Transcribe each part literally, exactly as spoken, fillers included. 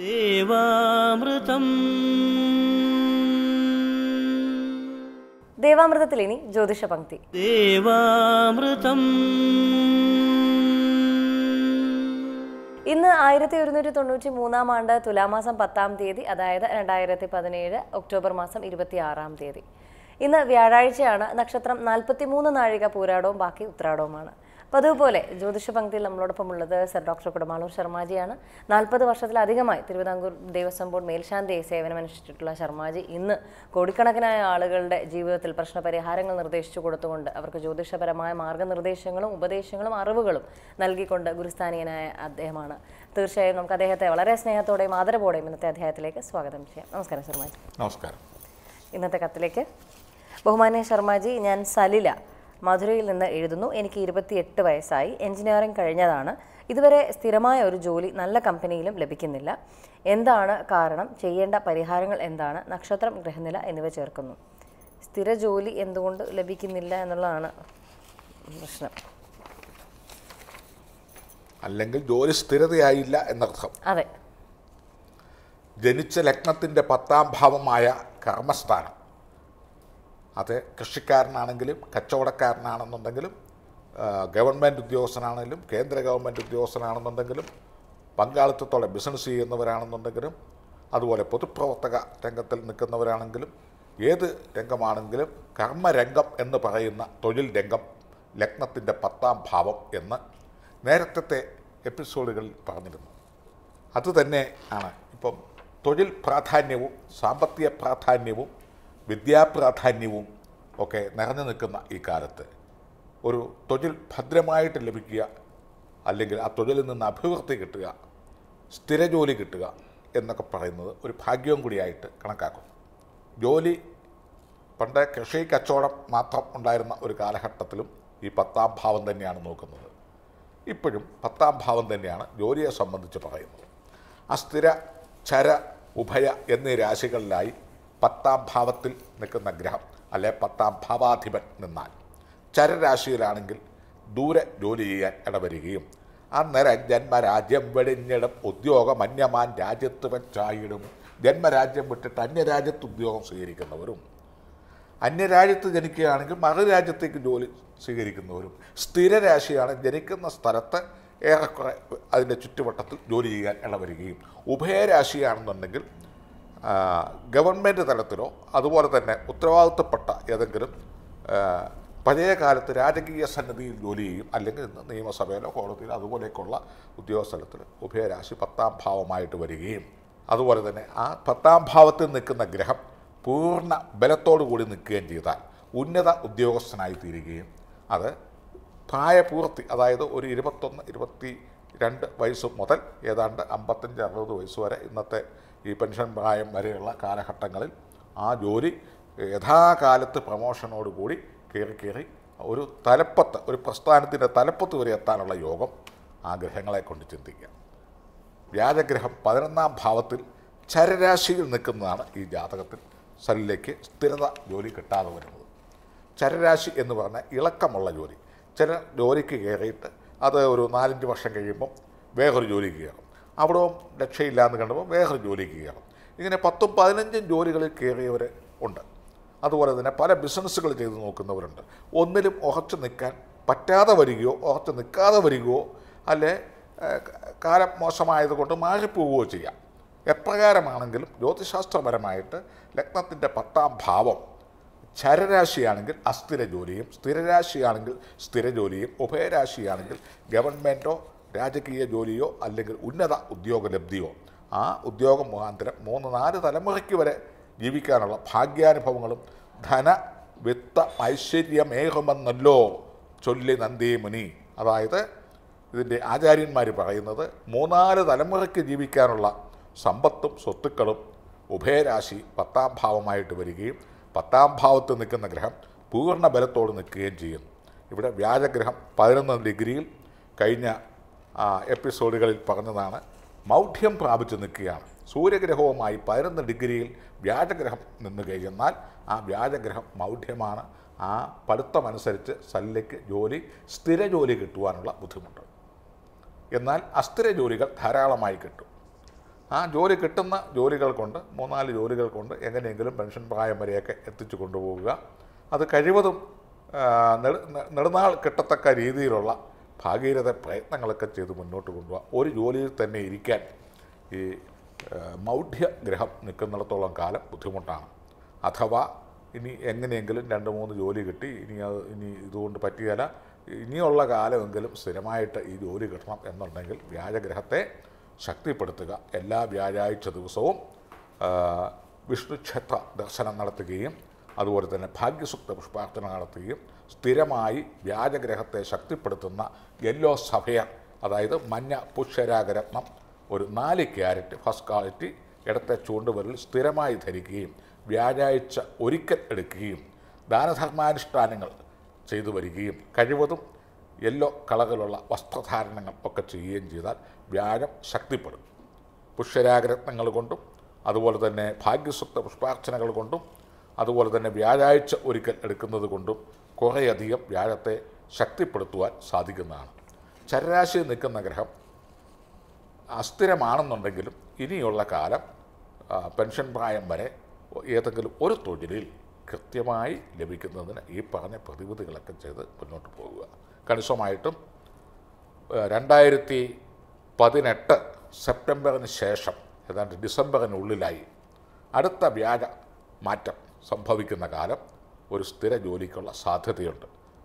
ദേവാമൃതം ദേവാമൃതത്തിൽ ഇനി ജ്യോതിഷ പംക്തി. ദേവാമൃതം. ഇന്ന് ആയിരത്തി ഒരുന്നൂറ്റി തൊണ്ണൂറ്റി മൂന്നാം ആണ്ട് തുലാമാസം പത്താം തീയതി, അതായത് രണ്ടായിരത്തി പതിനേഴ് ഒക്ടോബർ മാസം ഇരുപത്തി ആറാം തീയതി. ഇന്ന് വ്യാഴാഴ്ചയാണ്. നക്ഷത്രം നാൽപ്പത്തി മൂന്ന് നാഴിക പൂരാടവും ബാക്കി ഉത്രാടവുമാണ്. അപ്പോൾ അതുപോലെ ജ്യോതിഷ പംക്തിയിൽ നമ്മളോടൊപ്പം ഉള്ളത് സർ ഡോക്ടർ കുടമാളൂർ ശർമാജിയാണ്. നാൽപ്പത് വർഷത്തിലധികമായി തിരുവിതാംകൂർ ദേവസ്വം ബോർഡ് മേൽശാന്തിയായി സേവനമനുഷ്ഠിച്ചിട്ടുള്ള ശർമാജി ഇന്ന് കോടിക്കണക്കിനായ ആളുകളുടെ ജീവിതത്തിൽ പ്രശ്നപരിഹാരങ്ങൾ നിർദ്ദേശിച്ചു കൊടുത്തുകൊണ്ട് അവർക്ക് ജ്യോതിഷപരമായ മാർഗ്ഗനിർദ്ദേശങ്ങളും ഉപദേശങ്ങളും അറിവുകളും നൽകിക്കൊണ്ട് ഗുരുസ്ഥാനീയനായ അദ്ദേഹമാണ്. തീർച്ചയായും നമുക്ക് അദ്ദേഹത്തെ വളരെ സ്നേഹത്തോടെയും ആദരവോടെയും ഇന്നത്തെ അധ്യായത്തിലേക്ക് സ്വാഗതം ചെയ്യാം. നമസ്കാരം ശർമാജി. നമസ്കാരം. ഇന്നത്തെ കത്തിലേക്ക്. ബഹുമാന്യ ശർമാജി, ഞാൻ സലില മധുരയിൽ നിന്ന് എഴുതുന്നു. എനിക്ക് ഇരുപത്തിയെട്ട് വയസ്സായി, എൻജിനീയറിംഗ് കഴിഞ്ഞതാണ്. ഇതുവരെ സ്ഥിരമായ ഒരു ജോലി നല്ല കമ്പനിയിലും ലഭിക്കുന്നില്ല. എന്താണ് കാരണം? ചെയ്യേണ്ട പരിഹാരങ്ങൾ എന്താണ്? നക്ഷത്രം, ഗ്രഹനില എന്നിവ ചേർക്കുന്നു. സ്ഥിര ജോലി എന്തുകൊണ്ട് ലഭിക്കുന്നില്ല എന്നുള്ളതാണ് പ്രശ്നം. അല്ലെങ്കിൽ ജോലി സ്ഥിരതയായില്ല എന്നർത്ഥം. അതെ. ജനിച്ച ലഗ്നത്തിൻ്റെ പത്താം ഭാവമായ കർമ്മസ്ഥാനം, അത് കൃഷിക്കാരനാണെങ്കിലും കച്ചവടക്കാരനാണെന്നുണ്ടെങ്കിലും ഗവൺമെൻറ് ഉദ്യോഗസ്ഥനാണെങ്കിലും കേന്ദ്ര ഗവൺമെൻറ് ഉദ്യോഗസ്ഥനാണെന്നുണ്ടെങ്കിലും പങ്കാളിത്തത്തോടെ ബിസിനസ് ചെയ്യുന്നവരാണെന്നുണ്ടെങ്കിലും അതുപോലെ പൊതുപ്രവർത്തക രംഗത്തിൽ നിൽക്കുന്നവരാണെങ്കിലും ഏത് രംഗമാണെങ്കിലും കർമ്മരംഗം എന്ന് പറയുന്ന തൊഴിൽ രംഗം ലഗ്നത്തിൻ്റെ പത്താം ഭാവം എന്ന് നേരത്തെ എപ്പിസോഡുകളിൽ പറഞ്ഞിരുന്നു. അതുതന്നെ ആണ് ഇപ്പം തൊഴിൽ പ്രാധാന്യവും സാമ്പത്തിക പ്രാധാന്യവും വിദ്യാപ്രാധാന്യവും ഒക്കെ നിറഞ്ഞു നിൽക്കുന്ന ഈ കാലത്ത് ഒരു തൊഴിൽ ഭദ്രമായിട്ട് ലഭിക്കുക, അല്ലെങ്കിൽ ആ തൊഴിലിൽ നിന്ന് അഭിവൃദ്ധി കിട്ടുക, സ്ഥിര ജോലി കിട്ടുക എന്നൊക്കെ പറയുന്നത് ഒരു ഭാഗ്യവും കൂടിയായിട്ട് കണക്കാക്കുന്നു. ജോലി പണ്ട് കൃഷി കച്ചവടം മാത്രം ഉണ്ടായിരുന്ന ഒരു കാലഘട്ടത്തിലും ഈ പത്താം ഭാവം തന്നെയാണ് നോക്കുന്നത്. ഇപ്പോഴും പത്താം ഭാവം തന്നെയാണ് ജോലിയെ സംബന്ധിച്ച് പറയുന്നത്. അസ്ഥിര, ചര, ഉഭയ എന്നീ രാശികളിലായി പത്താം ഭാവത്തിൽ നിൽക്കുന്ന ഗ്രഹം അല്ലെ പത്താം ഭാവാധിപൻ നിന്നാൽ ചരരാശിയിലാണെങ്കിൽ ദൂരെ ജോലി ചെയ്യാൻ ഇടവരികയും അന്നേരം ജന്മരാജ്യം വെടിഞ്ഞിടും ഉദ്യോഗം അന്യമാൻ രാജ്യത്ത് വെച്ചായിടും. ജന്മരാജ്യം വിട്ടിട്ട് അന്യരാജ്യത്ത് ഉദ്യോഗം സ്വീകരിക്കുന്നവരും അന്യരാജ്യത്ത് ജനിക്കുകയാണെങ്കിൽ മറുരാജ്യത്തേക്ക് ജോലി സ്വീകരിക്കുന്നവരും സ്ഥിരരാശിയാണ് ജനിക്കുന്ന സ്ഥലത്ത് ഏറെക്കുറെ അതിൻ്റെ ചുറ്റുവട്ടത്തിൽ ജോലി ചെയ്യാൻ ഇടവരികയും ഉഭയരാശിയാണെന്നുണ്ടെങ്കിൽ ഗവൺമെൻറ് തലത്തിലോ അതുപോലെ തന്നെ ഉത്തരവാദിത്തപ്പെട്ട ഏതെങ്കിലും പഴയ കാലത്ത് രാജകീയ സന്നിധിയിൽ ജോലി ചെയ്യും, അല്ലെങ്കിൽ ഇന്ന് നിയമസഭയിലോ കോടതിയിലോ അതുപോലെയൊക്കെയുള്ള ഉദ്യോഗസ്ഥലത്തിൽ ഉഭയരാശി പത്താം ഭാവമായിട്ട് വരികയും അതുപോലെ തന്നെ ആ പത്താം ഭാവത്തിൽ നിൽക്കുന്ന ഗ്രഹം പൂർണ്ണ ബലത്തോടു കൂടി നിൽക്കുകയും ചെയ്താൽ ഉന്നത ഉദ്യോഗസ്ഥനായി തീരുകയും അത് പ്രായപൂർത്തി, അതായത് ഒരു ഇരുപത്തൊന്ന് ഇരുപത്തി രണ്ട് വയസ്സ് മുതൽ ഏതാണ്ട് അമ്പത്തഞ്ച് അറുപത് വയസ്സ് വരെ ഇന്നത്തെ ഈ പെൻഷൻ പ്രായം വരെയുള്ള കാലഘട്ടങ്ങളിൽ ആ ജോലി യഥാകാലത്ത് പ്രമോഷനോടുകൂടി കയറി കയറി ഒരു തലപ്പത്ത്, ഒരു പ്രസ്ഥാനത്തിൻ്റെ തലപ്പത്ത് വരെ എത്താനുള്ള യോഗം ആ ഗ്രഹങ്ങളെ കൊണ്ട് ചിന്തിക്കുക. വ്യാജഗ്രഹം പതിനൊന്നാം ഭാവത്തിൽ ചരരാശിയിൽ നിൽക്കുന്നതാണ് ഈ ജാതകത്തിൽ സലിലേക്ക് സ്ഥിരത ജോലി കിട്ടാതെ വരുന്നത്. ചരരാശി എന്ന് പറഞ്ഞാൽ ഇളക്കമുള്ള ജോലി. ചില ജോലിക്ക് കയറിയിട്ട് അത് ഒരു നാലഞ്ച് വർഷം കഴിയുമ്പം വേറൊരു ജോലിക്ക് കയറും, അവിടെ രക്ഷയില്ലാന്ന് കണ്ടപ്പോൾ വേറൊരു ജോലിക്ക് കയറും. ഇങ്ങനെ പത്തും പതിനഞ്ചും ജോലികളിൽ കയറിയവർ ഉണ്ട്. അതുപോലെ തന്നെ പല ബിസിനസ്സുകൾ ചെയ്ത് നോക്കുന്നവരുണ്ട്. ഒന്നിലും ഉറച്ചു നിൽക്കാൻ പറ്റാതെ വരികയോ ഉറച്ചു നിൽക്കാതെ വരികയോ അല്ലെ കാലം മോശമായതുകൊണ്ട് മാറിപ്പോവുകയോ ചെയ്യാം. എപ്രകാരമാണെങ്കിലും ജ്യോതിശാസ്ത്രപരമായിട്ട് ലഗ്നത്തിൻ്റെ പത്താം ഭാവം ചരരാശിയാണെങ്കിൽ അസ്ഥിര ജോലിയും, സ്ഥിരരാശിയാണെങ്കിൽ സ്ഥിര ജോലിയും, ഉഭയരാശിയാണെങ്കിൽ ഗവൺമെൻറ്റോ രാജകീയ ജോലിയോ അല്ലെങ്കിൽ ഉന്നത ഉദ്യോഗലബ്ധിയോ ആ ഉദ്യോഗ മുഖാന്തരം മൂന്ന് നാല് തലമുറയ്ക്ക് വരെ ജീവിക്കാനുള്ള ഭാഗ്യാനുഭവങ്ങളും ധന വിത്ത ഐശ്വര്യമേകുമെന്നല്ലോ ചൊല്ലി നന്ദി മുനി, അതായത് ഇതിൻ്റെ ആചാര്യന്മാർ പറയുന്നത് മൂന്നാല് തലമുറയ്ക്ക് ജീവിക്കാനുള്ള സമ്പത്തും സ്വത്തുക്കളും ഉഭയരാശി പത്താം ഭാവമായിട്ട് വരികയും പത്താം ഭാവത്ത് നിൽക്കുന്ന ഗ്രഹം പൂർണ്ണ ബലത്തോട് നിൽക്കുകയും ചെയ്യുന്നു. ഇവിടെ വ്യാജഗ്രഹം പതിനൊന്ന് ഡിഗ്രിയിൽ കഴിഞ്ഞ എപ്പിസോഡുകളിൽ പറഞ്ഞതാണ് മൗഢ്യം പ്രാപിച്ച് നിൽക്കുകയാണ്. സൂര്യഗ്രഹവുമായി പതിനൊന്ന് ഡിഗ്രിയിൽ വ്യാജഗ്രഹം നിന്ന് കഴിഞ്ഞാൽ ആ വ്യാജഗ്രഹം മൗഢ്യമാണ്. ആ പഠിത്തമനുസരിച്ച് സലിലയ്ക്ക് ജോലി, സ്ഥിര ജോലി കിട്ടുവാനുള്ള ബുദ്ധിമുട്ട്. എന്നാൽ അസ്ഥിര ജോലികൾ ധാരാളമായി കിട്ടും. Ah, Jori Kitana, Jorical Conda, Monali Jorical Conda, again English pension by America at the Chukundoga. At the Kajivadum Nadal Katata Karidi Rola, Pagira the Pratangalakachi, the Munotunda, or Joli Tanericat, a Mount Graham Nicanatolangala, Putumata, Athava, any Engan England and the Joligati, any zone Patiada, Niola Gala Angelum, Ceramite, Idori Gatma, and not Angle, Viaja Grahate. Shakti Padataga, Ella Vyajai Chaduso, Vishnu Cheta, the Sananarati, other than a Pagisukta Spartanarati, Stiramai, Vyaja Grehate, Shakti Padatana, Yellow Safia, either Manya Pushera Gretna, or Nali Carrot, first quality, at the Chunda World, Stiramai Teriki, Vyajai Uriket Eriki, Dana Harman Stanangal, Chedu Verigi, Kajivotum. Yellow Kalagalola was not hardening a pocket and Jida, Vyadam Shaktiper. Pusheragra Nangalagondo, otherwise than a Pagis of the Sparks Nangalagondo, otherwise than a Vyadach Urikan Erikondo, Korea Diab Vyadate, Shaktiper to Sadigana. Charashi Nikanagraham Astiraman on the Gilum, Iniola Kara, Pension Brian Mare, Yatagal or Todil, Kirtiamai, Levikan, Epana, particularly like a cheddar, but not over. Consumatum Randairti Padinetta, September and Shesham, and December and Ulilai. Adata Viaga Matam, some public in the Garab, or Stira Jolicola Saturday.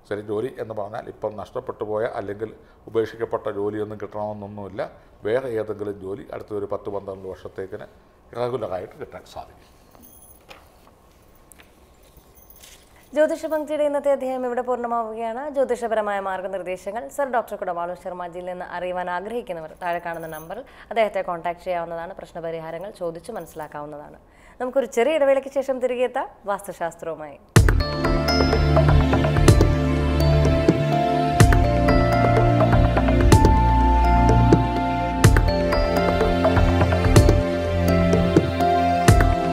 Serjori and the Bana, Liponasta Pataboya, a legal Ubeshika Patajoli and the Gatron Nulla, where he had the Gullet Joli, at the Patuan was taken, regularized the tax salary. ജ്യോതിഷപംക്തിയുടെ ഇന്നത്തെ അധ്യായം ഇവിടെ പൂർണ്ണമാവുകയാണ്. ജ്യോതിഷപരമായ മാർഗ്ഗനിർദ്ദേശങ്ങൾ sir doctor Kudamaloor ശർമാജിയിൽ നിന്ന് അറിയാൻ ആഗ്രഹിക്കുന്നവർ താഴെ കാണുന്ന നമ്പറിൽ അദ്ദേഹത്തെ കോൺടാക്ട് ചെയ്യാവുന്നതാണ്. പ്രശ്നപരിഹാരങ്ങൾ ചോദിച്ചു മനസ്സിലാക്കാവുന്നതാണ്. നമുക്കൊരു ചെറിയ ഇടവേളയ്ക്ക് ശേഷം തിരികെ എത്താം വാസ്തുശാസ്ത്രവുമായി.